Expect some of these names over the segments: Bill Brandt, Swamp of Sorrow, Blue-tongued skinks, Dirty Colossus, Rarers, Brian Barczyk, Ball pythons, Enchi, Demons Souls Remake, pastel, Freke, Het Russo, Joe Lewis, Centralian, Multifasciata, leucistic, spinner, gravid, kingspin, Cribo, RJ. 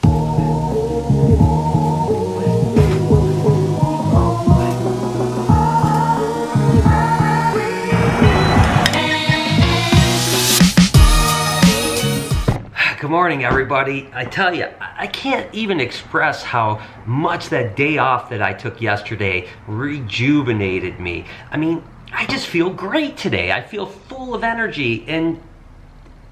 Good morning, everybody. I tell you, I can't even express how much that day off that I took yesterday rejuvenated me. I mean, I just feel great today. I feel full of energy, and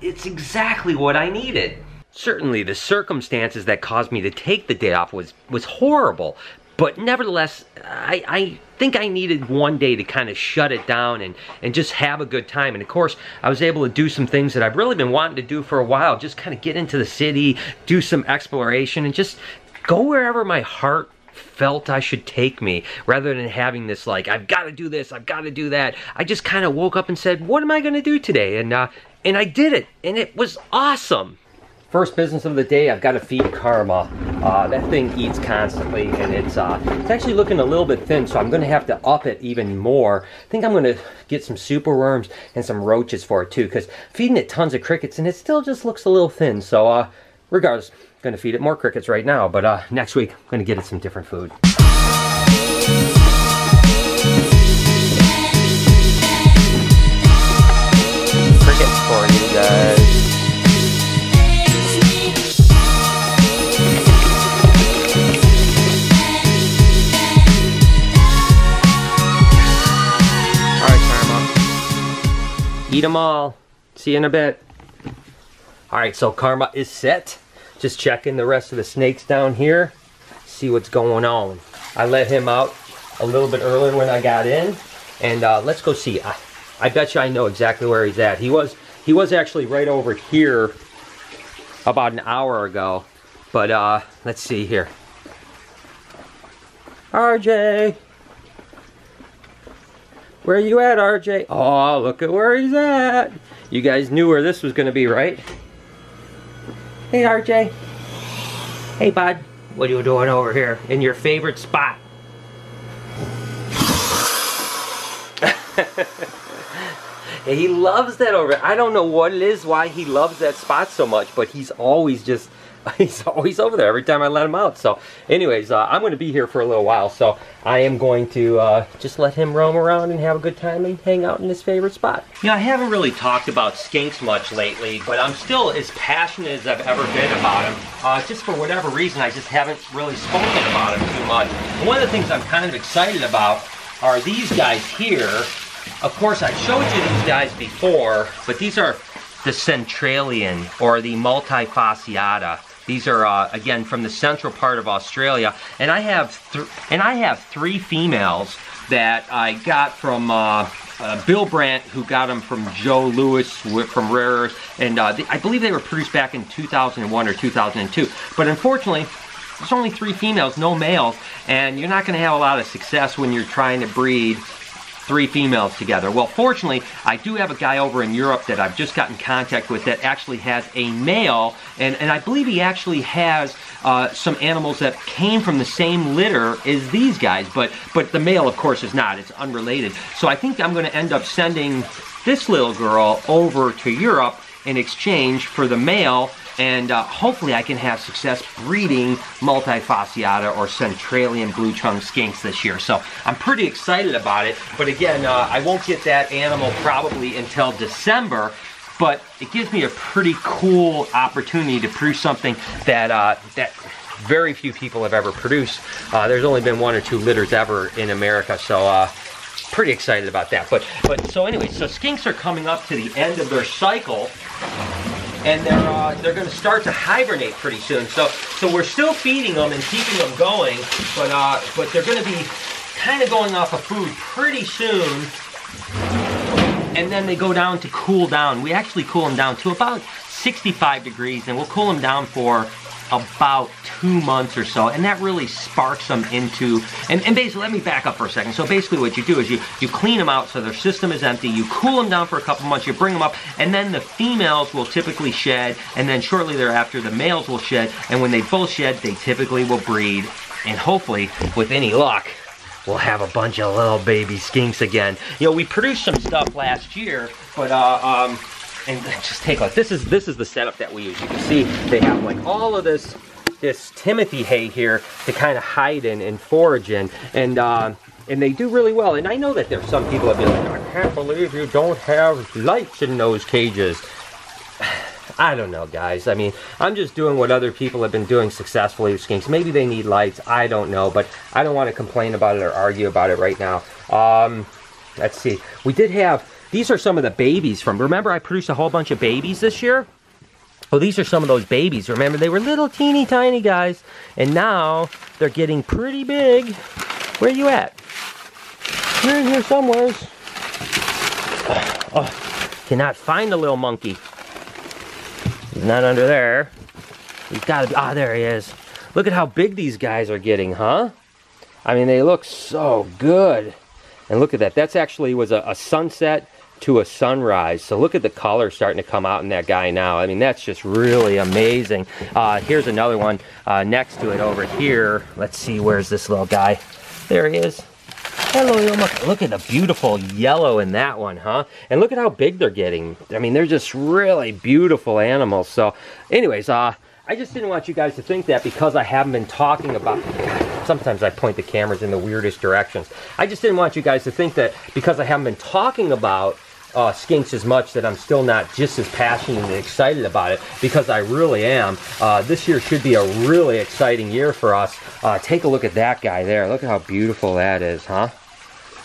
it's exactly what I needed. Certainly, the circumstances that caused me to take the day off was horrible, but nevertheless, I think I needed one day to kind of shut it down and just have a good time. And of course, I was able to do some things that I've really been wanting to do for a while, just kind of get into the city, do some exploration, and just go wherever my heart felt I should take me, rather than having this like, I've got to do this, I've got to do that. I just kind of woke up and said, what am I going to do today? And I did it, and it was awesome. First business of the day, I've got to feed Karma. That thing eats constantly, and it's actually looking a little bit thin, so I'm gonna have to up it even more. I think I'm gonna get some super worms and some roaches for it too, because feeding it tons of crickets and it still just looks a little thin. So regardless, I'm gonna feed it more crickets right now, but next week I'm gonna get it some different food. Crickets for you guys. Eat them all. See you in a bit. All right, so Karma is set. Just checking the rest of the snakes down here, see what's going on. I let him out a little bit earlier when I got in, and let's go see. I bet you I know exactly where he's at. He was actually right over here about an hour ago, but let's see here. RJ. Where are you at, RJ? Oh, look at where he's at. You guys knew where this was gonna be, right? Hey, RJ. Hey, bud. What are you doing over here in your favorite spot? Yeah, he loves that over there. I don't know what it is, why he loves that spot so much, but he's always over there every time I let him out. So anyways, I'm going to be here for a little while, so I am going to just let him roam around and have a good time and hang out in his favorite spot. You know, I haven't really talked about skinks much lately, but I'm still as passionate as I've ever been about them. Just for whatever reason, I just haven't really spoken about them too much. And one of the things I'm kind of excited about are these guys here. Of course, I showed you these guys before, but these are the Centralian, or the Multifasciata. These are again from the central part of Australia, and I have three females that I got from Bill Brandt, who got them from Joe Lewis from Rarers, and I believe they were produced back in 2001 or 2002. But unfortunately, there's only three females, no males, and you're not going to have a lot of success when you're trying to breed three females together. Well, fortunately, I do have a guy over in Europe that I've just got in contact with that actually has a male, and I believe he actually has some animals that came from the same litter as these guys, but the male, of course, is not. It's unrelated. So I think I'm going to end up sending this little girl over to Europe in exchange for the male, and hopefully I can have success breeding Multifasciata or Centralian blue-tongued skinks this year. So I'm pretty excited about it, but again, I won't get that animal probably until December, but it gives me a pretty cool opportunity to produce something that that very few people have ever produced. There's only been one or two litters ever in America, so pretty excited about that. But so anyway, so skinks are coming up to the end of their cycle, and they're going to start to hibernate pretty soon. So we're still feeding them and keeping them going, but they're going to be kind of going off of food pretty soon, and then they go down to cool down. We actually cool them down to about 65 degrees, and we'll cool them down for about 2 months or so, and that really sparks them into, and basically, let me back up for a second. So basically what you do is you clean them out so their system is empty, you cool them down for a couple months, you bring them up, and then the females will typically shed, and then shortly thereafter the males will shed, and when they both shed, they typically will breed, and hopefully, with any luck, we'll have a bunch of little baby skinks again. You know, we produced some stuff last year, but and just take a look. This is the setup that we use. You can see they have like all of this this timothy hay here to kind of hide in and forage in, and they do really well. And I know that there's some people that be like, I can't believe you don't have lights in those cages. I don't know, guys. I mean, I'm just doing what other people have been doing successfully with skinks. Maybe they need lights, I don't know, but I don't want to complain about it or argue about it right now. Let's see. We did have, these are some of the babies from, remember I produced a whole bunch of babies this year? Well, these are some of those babies. Remember, they were little teeny tiny guys, and now they're getting pretty big. Where are you at? You're in here somewhere. Oh, cannot find the little monkey. He's not under there. He's gotta be, ah, there he is. Look at how big these guys are getting, huh? I mean, they look so good. And look at that, that's actually was a sunset to a sunrise. So look at the color starting to come out in that guy now. I mean, that's just really amazing. Here's another one next to it over here. Let's see, where's this little guy? There he is. Hello, look at the beautiful yellow in that one, huh? And look at how big they're getting. I mean, they're just really beautiful animals. So anyways, I just didn't want you guys to think that because I haven't been talking about, sometimes I point the cameras in the weirdest directions. I just didn't want you guys to think that because I haven't been talking about skinks as much that I'm still not just as passionate and excited about it, because I really am. This year should be a really exciting year for us. Take a look at that guy there. Look at how beautiful that is, huh?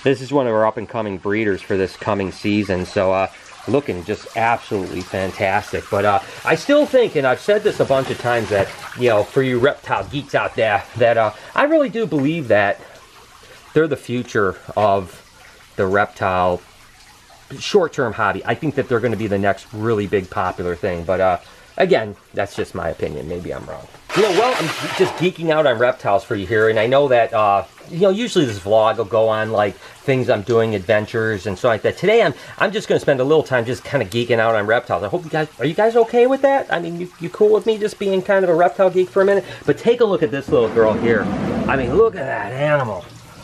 This is one of our up-and-coming breeders for this coming season, so looking just absolutely fantastic. But I still think, and I've said this a bunch of times, that, you know, for you reptile geeks out there, that I really do believe that they're the future of the reptile short-term hobby. I think that they're going to be the next really big popular thing, but again, that's just my opinion. Maybe I'm wrong. You know, well, I'm just geeking out on reptiles for you here, and I know that, you know, usually this vlog will go on, like, things I'm doing, adventures, and so like that. Today, I'm just going to spend a little time just kind of geeking out on reptiles. I hope you guys, are you guys okay with that? I mean, you cool with me just being kind of a reptile geek for a minute? But take a look at this little girl here. I mean, look at that animal.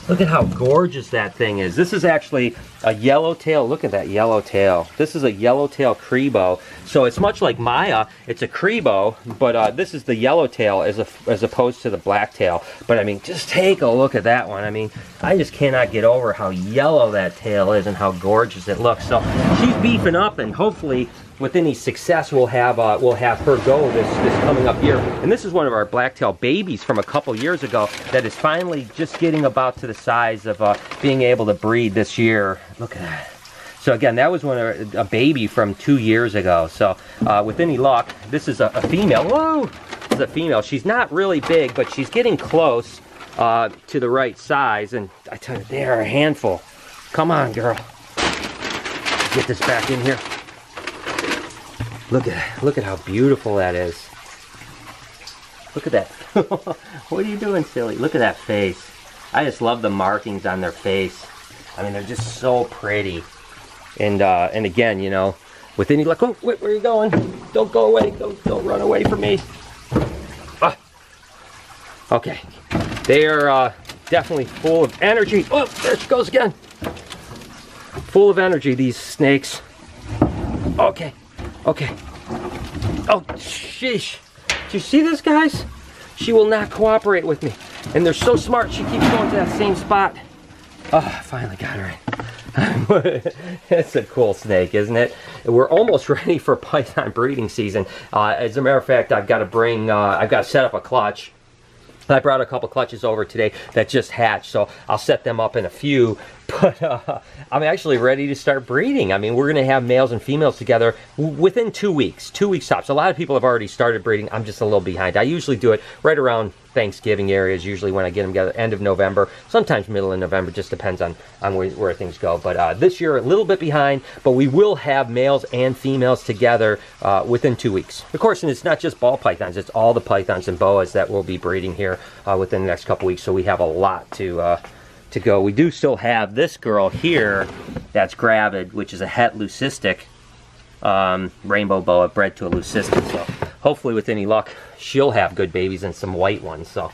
Look at how gorgeous that thing is. This is actually a yellowtail. Look at that yellowtail. This is a yellowtail Cribo. So it's much like Maya. It's a Cribo, but this is the yellowtail as opposed to the blacktail. But I mean, just take a look at that one. I mean, I just cannot get over how yellow that tail is and how gorgeous it looks. So she's beefing up, and hopefully with any success, we'll have her go this coming up year. And this is one of our blacktail babies from a couple years ago that is finally just getting about to the size of being able to breed this year. Look at that. So again, that was one of a baby from 2 years ago. So with any luck, this is a female. Whoa! This is a female. She's not really big, but she's getting close to the right size. And I tell you, they are a handful. Come on, girl. Get this back in here. Look at how beautiful that is. Look at that. What are you doing, silly? Look at that face. I just love the markings on their face. I mean, they're just so pretty. And again, you know, with any luck, oh, wait, where are you going? Don't go away. Don't run away from me. Ah. Okay. They are definitely full of energy. Oh, there she goes again. Full of energy, these snakes. Okay. Okay. Oh, sheesh. Do you see this, guys? She will not cooperate with me. And they're so smart, she keeps going to that same spot. Oh, I finally got her in. That's a cool snake, isn't it? We're almost ready for python breeding season. As a matter of fact, I've got to bring, I've got to set up a clutch. I brought a couple clutches over today that just hatched, so I'll set them up in a few. But I'm actually ready to start breeding. I mean, we're going to have males and females together within 2 weeks. 2 weeks tops. A lot of people have already started breeding. I'm just a little behind. I usually do it right around Thanksgiving areas, usually when I get them together, end of November, sometimes middle of November, just depends on where things go. But this year, a little bit behind, but we will have males and females together within 2 weeks. Of course, and it's not just ball pythons, it's all the pythons and boas that we'll be breeding here within the next couple weeks, so we have a lot to go. We do still have this girl here that's gravid, which is a het leucistic rainbow boa bred to a leucistic. So hopefully with any luck, she'll have good babies and some white ones. So.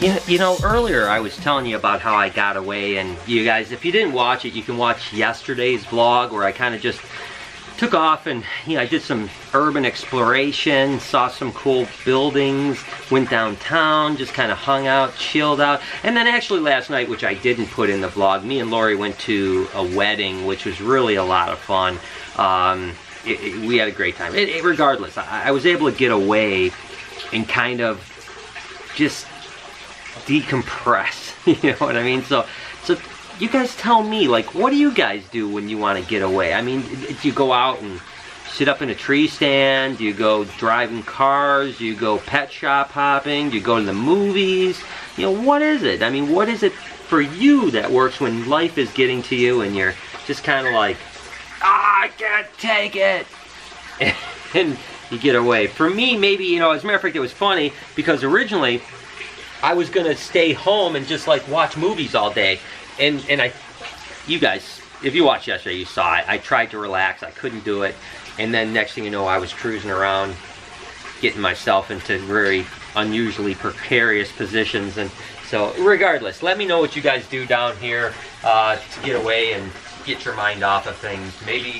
Yeah, you know, earlier I was telling you about how I got away, and you guys, if you didn't watch it, you can watch yesterday's vlog where I kind of just took off and, you know, I did some urban exploration, saw some cool buildings, went downtown, just kind of hung out, chilled out. And then actually last night, which I didn't put in the vlog, me and Lori went to a wedding, which was really a lot of fun. We had a great time. Regardless, I was able to get away and kind of just decompress, you know what I mean? So you guys tell me, like, what do you guys do when you want to get away? I mean, do you go out and sit up in a tree stand? Do you go driving cars? Do you go pet shop hopping? Do you go to the movies? You know, what is it? I mean, what is it for you that works when life is getting to you and you're just kind of like, ah, I can't take it? And you get away. For me, maybe, you know, as a matter of fact, it was funny because originally I was going to stay home and just, like, watch movies all day. And I, you guys, if you watched yesterday, you saw it. I tried to relax. I couldn't do it. And then next thing you know, I was cruising around, getting myself into very unusually precarious positions. And so, regardless, let me know what you guys do down here to get away and get your mind off of things.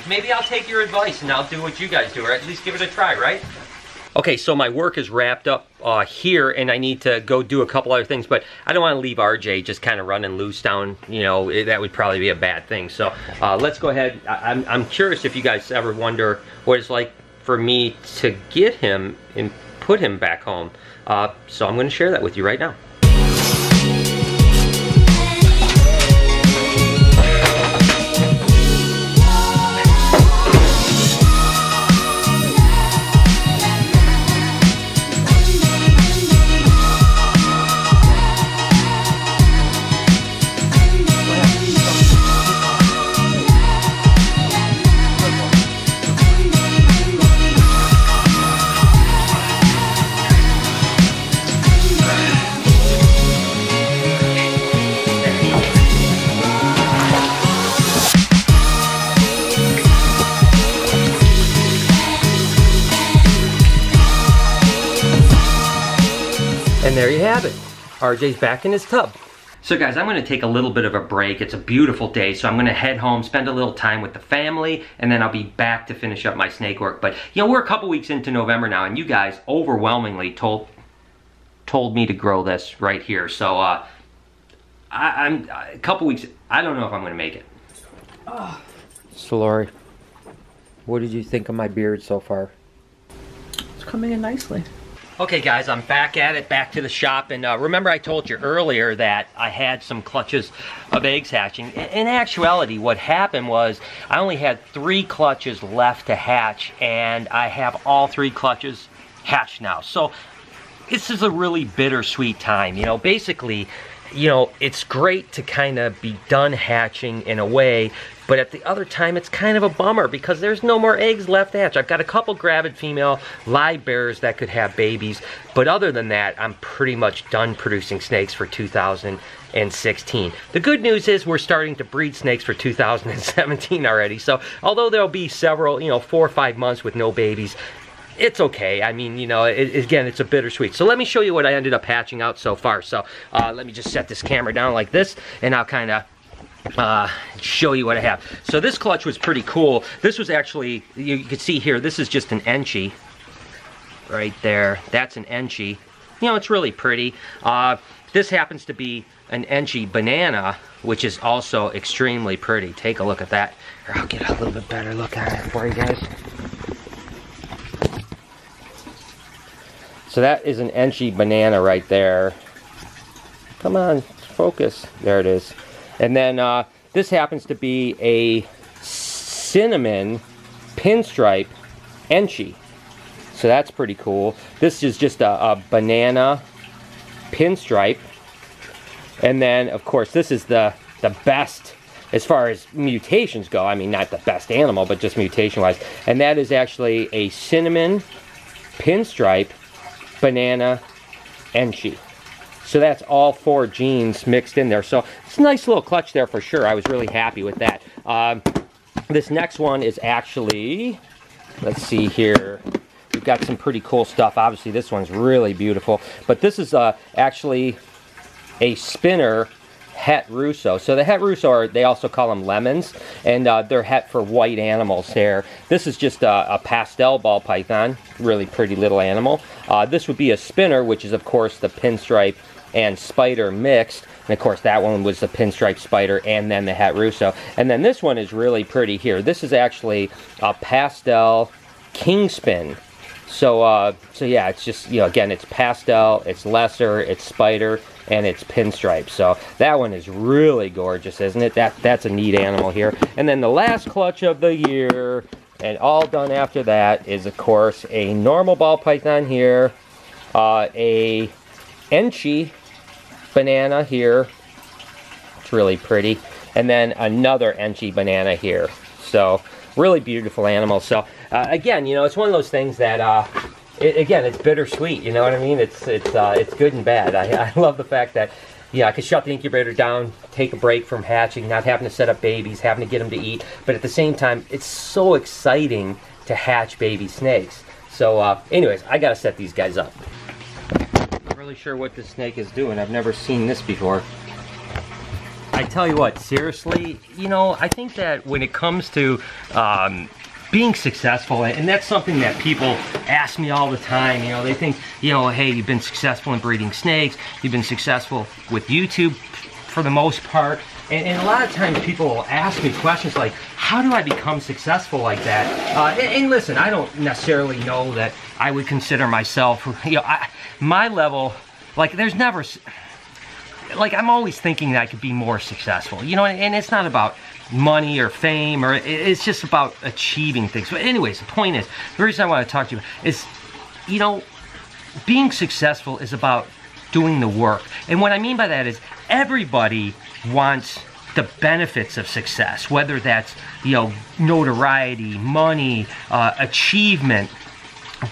Maybe I'll take your advice and I'll do what you guys do, or at least give it a try, right? Okay, so my work is wrapped up here, and I need to go do a couple other things, but I don't want to leave RJ just kind of running loose down, you know, that would probably be a bad thing. So let's go ahead. I'm curious if you guys ever wonder what it's like for me to get him and put him back home. So I'm going to share that with you right now. And there you have it. RJ's back in his tub. So guys, I'm gonna take a little bit of a break. It's a beautiful day, so I'm gonna head home, spend a little time with the family, and then I'll be back to finish up my snake work. But you know, we're a couple weeks into November now, and you guys overwhelmingly told me to grow this right here. So I'm a couple weeks, I don't know if I'm gonna make it. Oh. So Lori, what did you think of my beard so far? It's coming in nicely. Okay guys, I'm back at it, back to the shop, and remember I told you earlier that I had some clutches of eggs hatching. In actuality, what happened was I only had 3 clutches left to hatch, and I have all 3 clutches hatched now. So this is a really bittersweet time, you know, basically, you know, it's great to kind of be done hatching in a way, but at the other time, it's kind of a bummer because there's no more eggs left to hatch. I've got a couple gravid female live bearers that could have babies, but other than that, I'm pretty much done producing snakes for 2016. The good news is we're starting to breed snakes for 2017 already, so although there'll be several, you know, 4 or 5 months with no babies, it's okay. I mean, you know, again, it's a bittersweet. So let me show you what I ended up hatching out so far. So let me just set this camera down like this, and I'll kind of show you what I have. So this clutch was pretty cool. This was actually, you can see here, this is just an Enchi. Right there, that's an Enchi. You know, it's really pretty. This happens to be an Enchi banana, which is also extremely pretty. Take a look at that. Here, I'll get a little bit better look at it for you guys. So that is an Enchi banana right there. Come on, focus. There it is. And then this happens to be a cinnamon pinstripe Enchi. So that's pretty cool. This is just a banana pinstripe. And then, of course, this is the best as far as mutations go. I mean, not the best animal, but just mutation-wise. And that is actually a cinnamon pinstripe banana Enchi. So that's all 4 genes mixed in there. So it's a nice little clutch there for sure. I was really happy with that. This next one is actually, let's see here. We've got some pretty cool stuff. Obviously this one's really beautiful, but this is actually a spinner Het Russo. So the Het Russo are, they also call them lemons, and they're het for white animals here. This is just a pastel ball python, really pretty little animal. This would be a spinner, which is of course the pinstripe and spider mixed. And of course that one was the pinstripe spider and then the Het Russo. And then this one is really pretty here. This is actually a pastel kingspin. So, so yeah, it's just, you know, again, it's pastel, it's lesser, it's spider, and it's pinstripe. So that one is really gorgeous, isn't it? That's a neat animal here. And then the last clutch of the year, and all done after that, is, of course, a normal ball python here, a Enchi banana here. It's really pretty. And then another Enchi banana here. So really beautiful animal. So again, you know, it's one of those things that it's bittersweet, you know what I mean? It's good and bad. I love the fact that, yeah, I could shut the incubator down, take a break from hatching, not having to set up babies, having to get them to eat, but at the same time, it's so exciting to hatch baby snakes. So anyways, I gotta set these guys up. Not really sure what this snake is doing. I've never seen this before. I tell you what, seriously, you know, I think that when it comes to being successful, and that's something that people ask me all the time, you know, they think, you know, hey, you've been successful in breeding snakes, you've been successful with YouTube for the most part, and a lot of times people will ask me questions like, how do I become successful like that? And listen, I don't necessarily know that I would consider myself, you know, my level, like, there's never, like, I'm always thinking that I could be more successful, you know, and it's not about money or fame, or it's just about achieving things. But anyways, the point is, the reason I want to talk to you is, you know, being successful is about doing the work. And what I mean by that is, everybody wants the benefits of success, whether that's, you know, notoriety, money, achievement.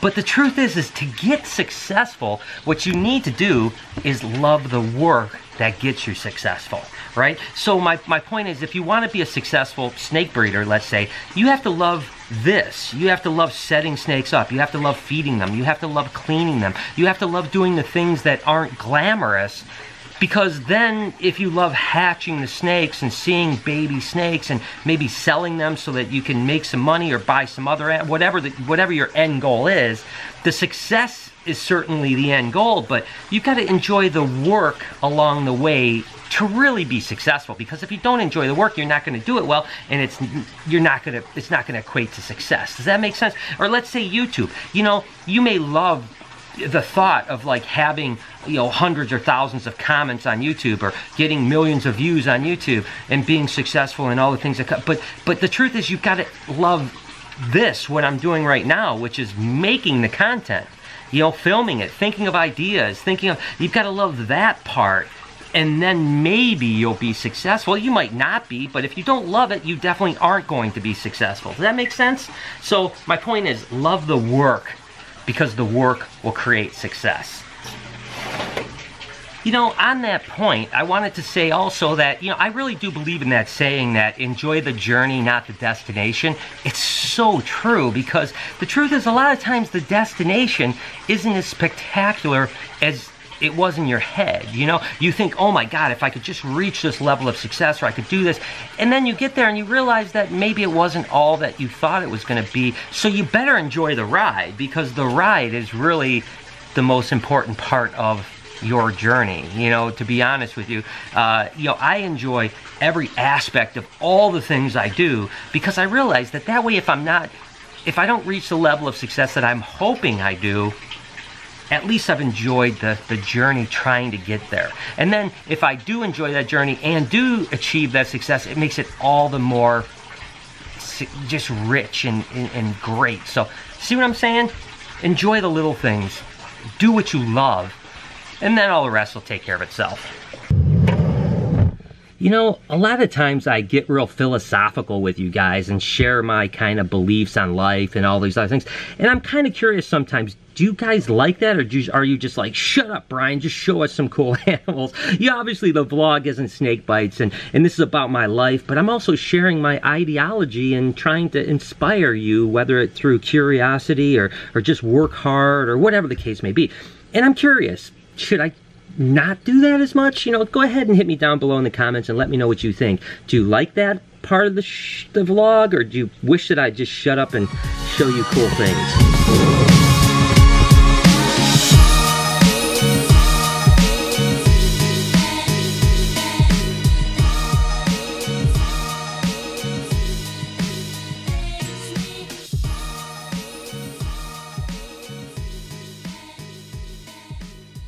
But the truth is to get successful, what you need to do is love the work that gets you successful, right? So my point is, if you want to be a successful snake breeder, let's say, you have to love this. You have to love setting snakes up. You have to love feeding them. You have to love cleaning them. You have to love doing the things that aren't glamorous. Because then, if you love hatching the snakes and seeing baby snakes and maybe selling them so that you can make some money or buy some other, whatever your end goal is, the success is certainly the end goal, but you got to enjoy the work along the way to really be successful. Because if you don't enjoy the work, you're not going to do it well, and it's not going to equate to success. Does that make sense? Or let's say YouTube. You know, you may love the thought of, like, having, you know, hundreds or thousands of comments on YouTube or getting millions of views on YouTube and being successful and all the things that come, but the truth is, you've got to love this, what I'm doing right now, which is making the content, you know, filming it, thinking of ideas, you've got to love that part. And then maybe you'll be successful. You might not be, but if you don't love it, you definitely aren't going to be successful. Does that make sense? So my point is, love the work, because the work will create success. You know, on that point, I wanted to say also that, you know, I really do believe in that saying that enjoy the journey, not the destination. It's so true, because the truth is, a lot of times the destination isn't as spectacular as it was in your head. You know, you think, oh my God, if I could just reach this level of success, or I could do this, and then you get there and you realize that maybe it wasn't all that you thought it was going to be. So you better enjoy the ride, because the ride is really the most important part of your journey. You know, to be honest with you, you know, I enjoy every aspect of all the things I do, because I realize that way, if I don't reach the level of success that I'm hoping I do, at least I've enjoyed the journey trying to get there. And then if I do enjoy that journey and do achieve that success, it makes it all the more just rich and great. So see what I'm saying? Enjoy the little things. Do what you love. And then all the rest will take care of itself. You know, a lot of times I get real philosophical with you guys and share my kind of beliefs on life and all these other things. And I'm kind of curious sometimes, do you guys like that, or are you just like, shut up, Brian, just show us some cool animals? Yeah, obviously the vlog isn't snake bites, and this is about my life, but I'm also sharing my ideology and trying to inspire you, whether it's through curiosity or just work hard or whatever the case may be. And I'm curious, should I not do that as much, you know, go ahead and hit me down below in the comments and let me know what you think. Do you like that part of the vlog, or do you wish that I just shut up and show you cool things?